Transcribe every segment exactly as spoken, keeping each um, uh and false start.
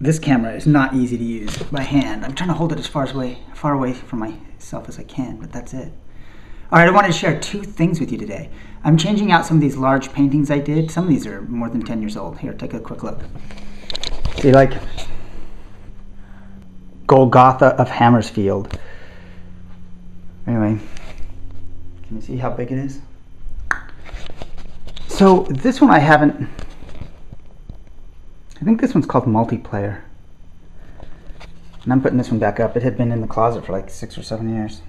This camera is not easy to use by hand. I'm trying to hold it as far away, far away from myself as I can, but that's it. All right, I wanted to share two things with you today. I'm changing out some of these large paintings I did. Some of these are more than ten years old. Here, take a quick look. See, like Golgotha of Hammersfield. Anyway, can you see how big it is? So this one I haven't, I think this one's called Multiplayer. And I'm putting this one back up. It had been in the closet for like six or seven years.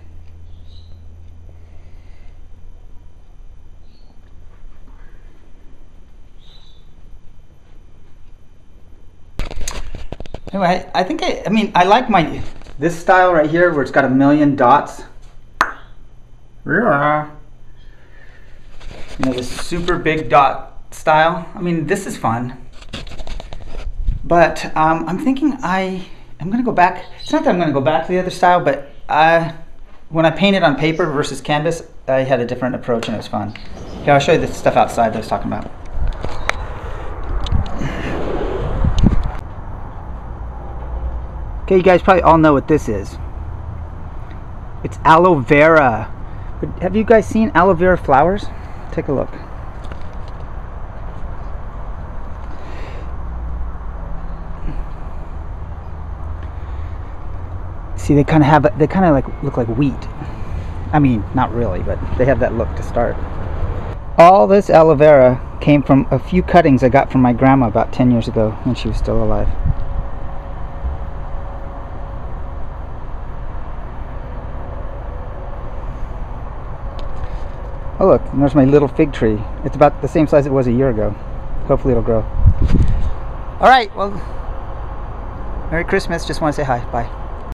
Anyway, I think I, I mean, I like my, this style right here where it's got a million dots. You know, this super big dot style. I mean, this is fun. But um, I'm thinking I, I'm going to go back. It's not that I'm going to go back to the other style, but I, when I painted on paper versus canvas, I had a different approach and it was fun. Here, I'll show you the stuff outside that I was talking about. Okay, you guys probably all know what this is. It's aloe vera. Have you guys seen aloe vera flowers? Take a look. See, they kind of have, they kind of like look like wheat. I mean, not really, but they have that look to start. All this aloe vera came from a few cuttings I got from my grandma about ten years ago when she was still alive. Oh look, there's my little fig tree. It's about the same size it was a year ago. Hopefully it'll grow. All right, well, Merry Christmas. Just want to say hi. Bye.